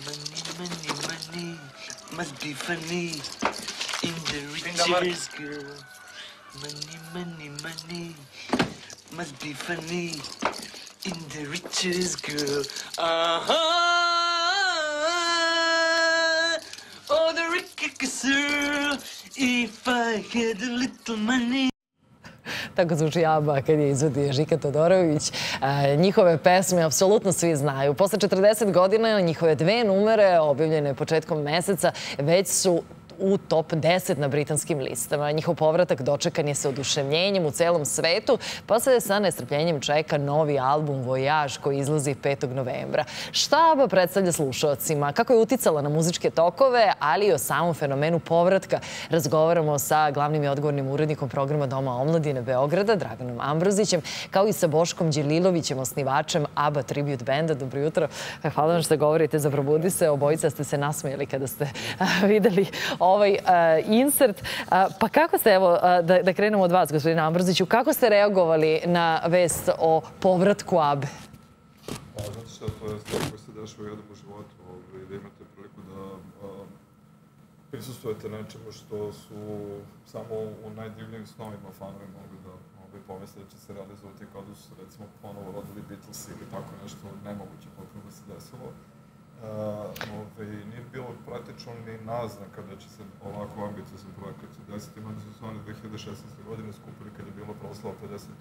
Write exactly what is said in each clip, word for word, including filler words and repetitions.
Money, money, money, must be funny in the richest girl. Money, money, money, must be funny in the richest girl. Uh-huh. Oh, the richest girl. If I had a little money. Tako zvuči ABBA kad je izvodio Žika Todorović. Njihove pesme apsolutno svi znaju. Posle četrdeset godina njihove dve numere, objavljene početkom meseca, već su u top deset na britanskim listama. Njihov povratak dočekan je sa oduševljenjem u celom svetu, pa se sa nestrpljenjem čeka novi album Vojaž koji izlazi petog novembra. Šta ABBA predstavlja slušalcima? Kako je uticala na muzičke tokove, ali i o samom fenomenu povratka? Razgovaramo sa glavnim i odgovornim urednikom programa Doma omladine Beograda, Draganom Ambrozićem, kao i sa Boškom Đelilovićem, osnivačem ABBA Tribute Benda. Dobro jutro. Hvala vam što govorite za Probudi se. Obojica ste se nasmijeli kada ste videli ovaj insert. Pa kako ste, evo, da krenemo od vas, gospodine Ambroziću, kako ste reagovali na vest o povratku ABBE? Znate šta, to je stvar koja se dešava jednom u životu i da imate priliku da prisustujete nečemu što su samo u najdivljivim snovima fanovi mogli da pomisle da će se realizovati kao da su se, recimo, ponovo rodili Beatles ili tako nešto nemoguće potpuno da se desilo. Nije bilo praktično ni naznaka da će se ovako ambiciozan projekat desiti. Mada su oni dve hiljade šesnaeste godine skupili kada je bilo proslava pedeset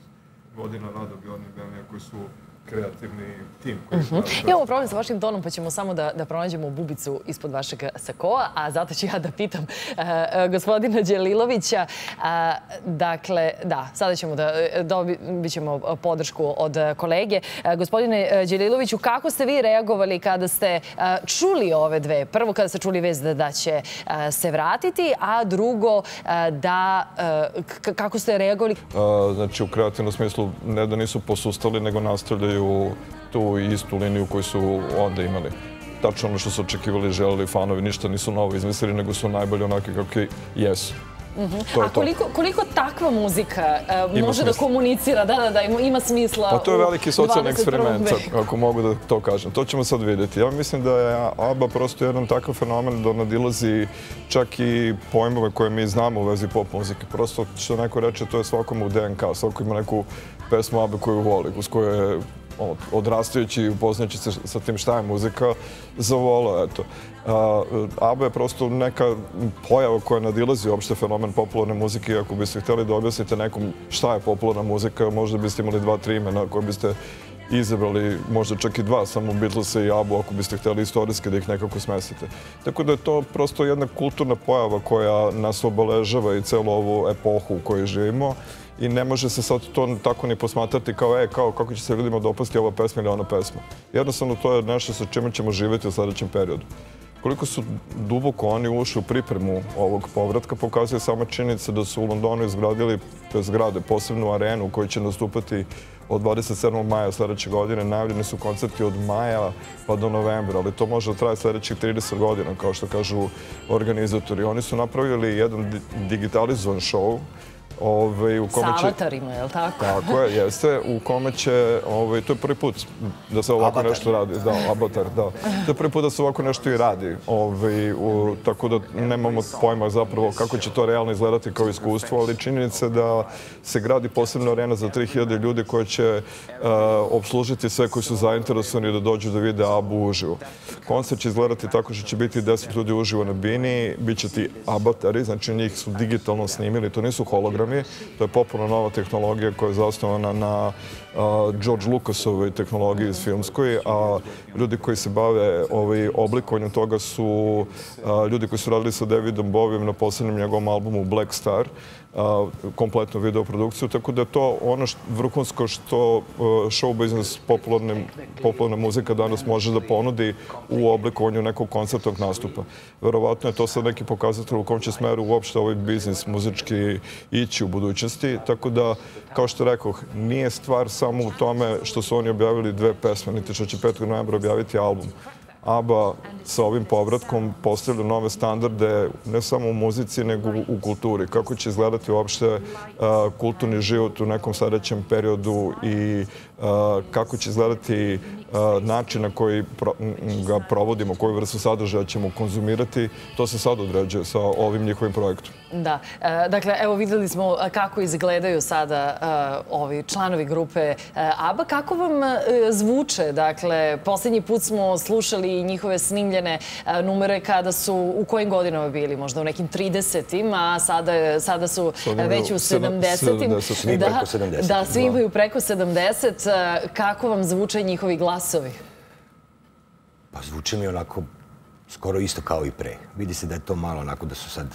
godina rada Bjorn i Benija koji su kreativni tim. Imamo problem sa vašim tonom, pa ćemo samo da pronađemo bubicu ispod vašeg sakoa, a zato ću ja da pitam gospodina Đelilovića. Dakle, da, sada ćemo da dobit ćemo podršku od kolege. Gospodine Đeliloviću, kako ste vi reagovali kada ste čuli ove dve? Prvo, kada ste čuli vest da će se vratiti, a drugo, da, kako ste reagovali? Znači, u kreativnom smislu ne da nisu posustali, nego nastavljaju tu istu liniju koju su onda imali. Tačno ono što su očekivali i želeli fanovi, ništa nisu novo izmislili, nego su najbolji onaki kakvi jesu. A koliko takva muzika može da komunicira, da ima smisla? Pa to je veliki socijalni eksperiment, ako mogu da to kažem. To ćemo sad vidjeti. Ja mislim da je ABBA prosto jedan takav fenomen da nadilazi čak i pojmove koje mi znamo u vezi pop muzike. Prosto što neko reče, to je svakom u D N K, svako ima neku pesmu ABBA koju voli, uz koju je odrastajući i upoznajući se sa tim šta je muzika, zavolo, eto. ABBA je prosto neka pojava koja nadilazi uopšte fenomen popularne muzike i ako biste htjeli da objasnite nekom šta je popularna muzika, možda biste imali dva, tri imena koje biste izabrali, možda čak i dva, samo Beatlesa i ABBA, ako biste htjeli istorijski da ih nekako smestite. Tako da je to prosto jedna kulturna pojava koja nas obeležava i celu ovu epohu u kojoj živimo. I ne može se sad to tako ni posmatrati kao, e, kao kako će se ljudima dopasti ova pesma ili ona pesma. Jednostavno, to je nešto sa čime ćemo živjeti u sljedećem periodu. Koliko su duboko oni ušli u pripremu ovog povratka, pokazuje sama činjenica da su u Londonu izgradili zgrade, posebnu arenu u kojoj će nastupati od dvadeset sedmog maja sljedeće godine. Najavljeni su koncerti od maja pa do novembra, ali to može da traje sljedećih trideset godina, kao što kažu organizatori. Oni su napravili jedan digitalizovan šou sa avatarima, je li tako? Tako je, jeste. U kome će, to je prvi put da se ovako nešto radi. Da, avatar, da. To je prvi put da se ovako nešto i radi. Tako da nemamo pojma zapravo kako će to realno izgledati kao iskustvo, ali činjenica da se gradi posebna arena za tri hiljade ljudi koja će opslužiti sve koji su zainteresovani da dođu da vide ABBA uživo. Koncert će izgledati tako što će biti deset ljudi uživo na bini, bit će ti avatari, znači njih su digitalno snimili, to nisu hologrami. To je popularno nova tehnologija koja je zasnovana na George Lucasovoj tehnologiji iz filmskoj, a ljudi koji se bave oblikovanjem toga su ljudi koji su radili sa Davidom Bovijem na posljednjem njegovom albumu Black Star, kompletnu videoprodukciju, tako da je to ono vrhunsko što show biznis popularna muzika danas može da ponudi u oblikovanju nekog koncertnog nastupa. Verovatno je to sad neki pokazatelj u kom će smeru uopšte ovaj biznis muzički ići u budućnosti, tako da, kao što rekoh, nije stvar samo u tome što su oni objavili dve pesme, niti što će petog novembra objaviti album. ABBA sa ovim povratkom postavlja nove standarde ne samo u muzici, nego u kulturi. Kako će izgledati uopšte kulturni život u nekom sljedećem periodu i kako će izgledati način na koji ga provodimo, koju vrstu sadržaja ćemo konzumirati, to se sad određuje sa ovim njihovim projektom. Da. Dakle, evo videli smo kako izgledaju sada ovi članovi grupe ABBA. Kako vam zvuče? Dakle, posljednji put smo slušali njihove snimljene numere kada su u kojim godinama bili? Možda u nekim tridesetim, a sada, sada su već u sedamdesetim. Svi preko sedamdeset. Da, svi imaju preko sedamdeset. Kako vam zvuče njihovi glasovi? Pa zvuče mi onako skoro isto kao i pre. Vidi se da je to malo onako da su sad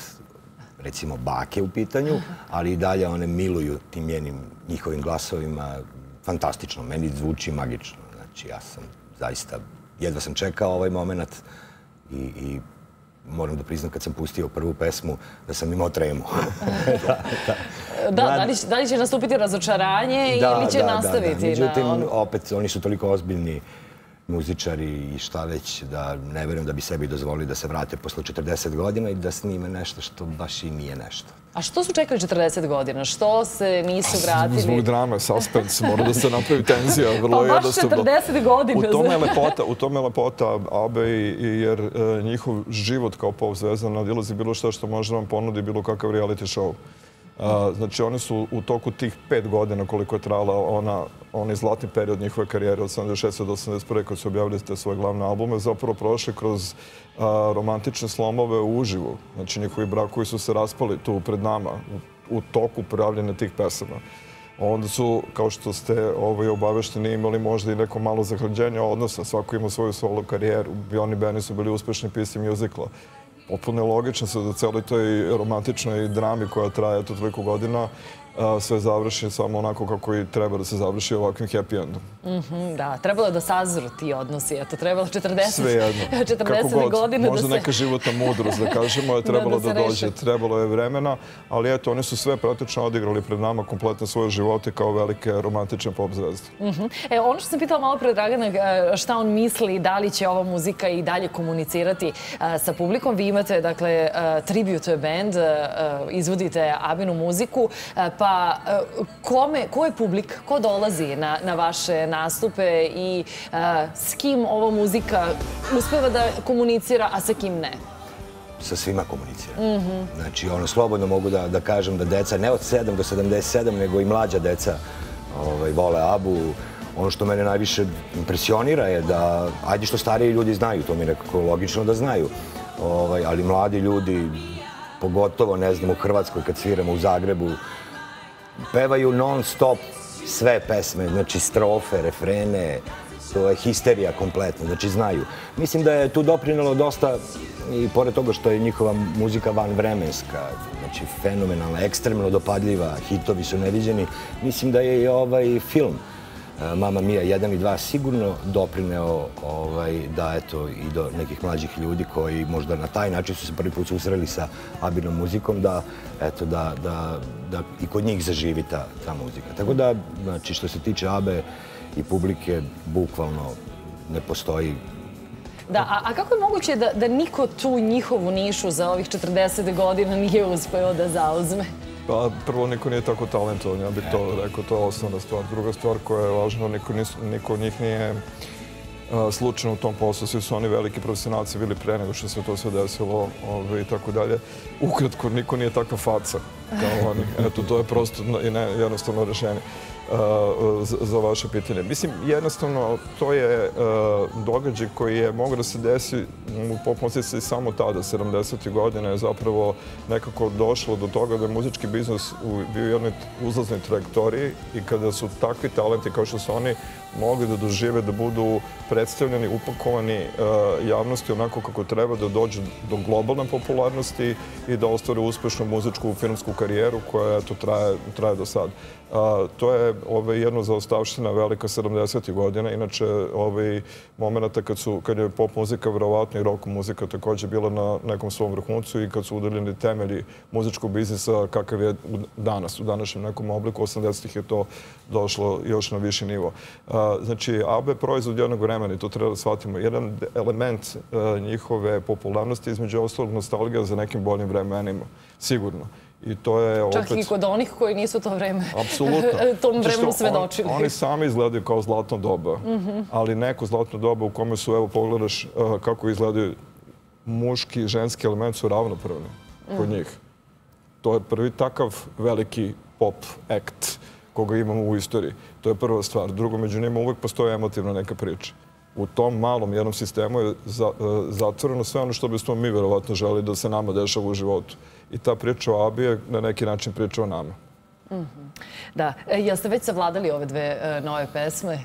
recimo bake u pitanju, ali i dalje one miluju tim njenim, njihovim glasovima. Fantastično, meni zvuči magično. Znači ja sam zaista, jedva sam čekao ovaj moment i, i moram da priznam kad sam pustio prvu pesmu da sam imao tremu. da, da. Da, da, li, da li će nastupiti razočaranje da, ili će da, nastaviti? Da, da. Međutim, on... opet, oni su toliko ozbiljni muzičari i šta već, da ne verujem da bi sebi dozvolili da se vrate posle četrdeset godina i da snime nešto što baš i nije nešto. A što su čekali četrdeset godina? Što se nisu vratili? Zbog drame, suspens, mora da se napravi tenzija. Pa baš četrdeset godina. U tome je lepota ABBE, jer njihov život kao pop zvezda nadilazi bilo što što može vam ponudi bilo kakav reality show. Znači, oni su u toku tih pet godina koliko je trajala onaj zlatni period njihove karijere od sedamdeset šeste do osamdeset prve kad su objavili te svoje glavne albume, zapravo prošli kroz romantične slomove uživo. Znači, njihovi brakovi su se raspali tu pred nama u toku pravljenja tih pesama. Onda su, kao što ste obavešteni, imali možda i neko malo zahlađenje odnosa. Svako ima svoju solo karijeru. Bjorn i Benny su bili uspešni pisci mjuzikla. Potpuno je logično se da cijeloj toj romantičnoj drami koja traje toliko godina sve završi samo onako kako i treba da se završi ovakvim happy endom. Da, trebalo je da sazru ti odnosi. Trebalo četrdeset godina. Možda neka životna mudrost, da kažemo, je trebalo da dođe. Trebalo je vremena, ali eto, oni su sve praktično odigrali pred nama kompletne svoje živote kao velike romantične pop zvezde. Ono što sam pitala malo pre Dragana, šta on misli, da li će ova muzika i dalje komunicirati sa publikom. Vi imate, dakle, tribute band, izvodite ABBE-nu muziku, pa Pa ko je publik, ko dolazi na vaše nastupe i s kim ova muzika uspeva da komunicira, a sa kim ne? Sa svima komunicira. Znači, ono, slobodno mogu da kažem da deca ne od sedam do sedamdeset sedam, nego i mlađa deca vole ABBE-u. Ono što mene najviše impresionira je da, ajde što stariji ljudi znaju, to mi je nekako logično da znaju, ali mladi ljudi, pogotovo, ne znam, u Hrvatskoj kad sviramo u Zagrebu, pevaju non-stop sve pesme, znači strofe, refrene, to je histerija kompletna, znači znaju. Mislim da je tu doprinalo dosta i pored toga što je njihova muzika vanvremenska, znači fenomenalna, ekstremno dopadljiva, hitovi su neviđeni. Mislim da je i ovaj film Mamma Mia jedan i dva sigurno doprineo da eto i do nekih mlađih ljudi koji možda na taj način su se prvi put susreli sa ABBE-nom muzikom da eto da i kod njih zaživi ta muzika. Tako da, znači što se tiče ABBE i publike, bukvalno ne postoji. Da, a kako je moguće da niko tu njihovu nišu za ovih četrdeset godina nije uspeo da zauzme? Pa prvo, niko nije tako talentovan, ja bih to rekao, to je osnovna stvar. Druga stvar koja je važna, niko od njih nije slučajno u tom poslu, svi su oni veliki profesionalci bili pre nego što se to sve desilo i tako dalje. Ukratko, niko nije takva faca kao oni. Eto, to je prosto i jednostavno rešenje za vaše pitanje. Mislim, jednostavno, to je događaj koji je mogao da se desi u popmuzici samo tada, sedamdesetih godina, je zapravo nekako došlo do toga da je muzički biznis bio u jednoj uzlaznoj trajektoriji i kada su takvi talenti kao što su oni mogli da dožive, da budu predstavljeni, upakovani javnosti onako kako treba, da dođu do globalne popularnosti i da ostvare uspešnu muzičku filmsku karijeru koja traje do sad. To je jedno zaostavština velika sedamdesetih godina. Inače, momenta kad je pop muzika, verovatno i rock muzika, također bila na nekom svom vrhuncu i kad su udaljeni temelji muzičkog biznisa kakav je danas, u današnjem nekom obliku, osamdesetih je to došlo još na viši nivo. Znači, ABBE je proizvod jednog vremena i to treba da shvatimo. Jedan element njihove popularnosti, između ostalog nostalgija za nekim boljim vremenima, sigurno. I to je opet... Čak i kod onih koji nisu to vreme... Apsolutno. Tom vremenu svedočili. Oni sami izgledaju kao zlatno doba. Ali neko zlatno doba u kome su, evo, pogledaš kako izgledaju muški i ženski element su ravnopravni kod njih. To je prvi takav veliki pop act koga imamo u istoriji. To je prva stvar. Drugo, među njima uvek postoje emotivna neka priča. U tom malom jednom sistemu je zatvoreno sve ono što bismo mi verovatno želi da se nama dešava u životu. I ta priča o Abi je na neki način priča o nama. Da. Jeste već savladali ove dve nove pesme?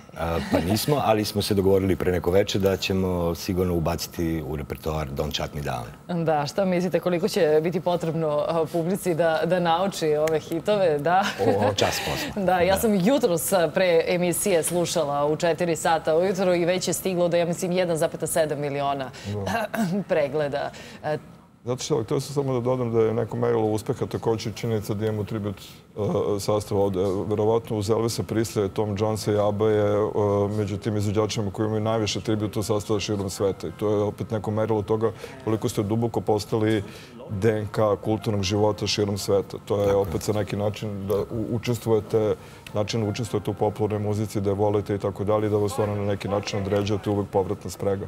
Pa nismo, ali smo se dogovorili pre neko veče da ćemo sigurno ubaciti u repertoar Don't Shut Me Down. Da, šta mislite, koliko će biti potrebno publici da nauči ove hitove? O, čas posla. Da, ja sam jutros pre emisije slušala u četiri sata ujutro i već je stiglo da, ja mislim, jedan zarez sedam miliona pregleda. Zato što, htio sam samo da dodam da je neko merilo uspeha također činjenica da imamo tribut sastava ovdje. Verovatno uz Elvisa Prislija, Tom Jonesa i Abba je među tim izvođačima koji imaju najviše tributa sastava širom sveta. I to je opet neko merilo toga koliko ste duboko postali de en ka kulturnog života širom sveta. To je opet za neki način da učestvujete, način učestvujete u popularnoj muzici, da je volite i tako dalje, da vas ona na neki način određujete uvek povratna sprega.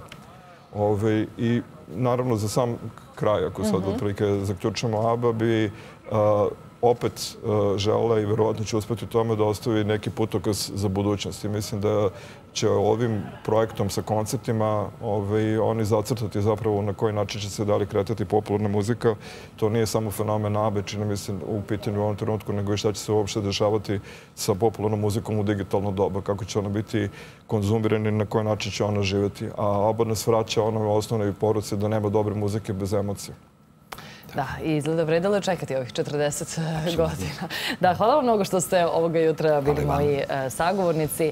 I naravno za sam kraj, ako sad otprilike zaključamo Abba, bi opet žela i verovatno će uspjeti u tome da ostavi neki putokaz za budućnost. I mislim da će ovim projektom sa konceptima oni zacrtati zapravo na koji način će se dalje kretati popularna muzika. To nije samo fenomen Abbe, čini mi se u pitanju u ovom trenutku, nego i šta će se uopšte dešavati sa popularnom muzikom u digitalno doba, kako će ona biti konzumirana i na koji način će ona živjeti. A Abba nas vraća onoj osnovnoj poruci da nema dobre muzike bez emocija. Da, i izgleda vredilo je čekati ovih četrdeset godina. Da, hvala vam mnogo što ste ovoga jutra bili moji sagovornici.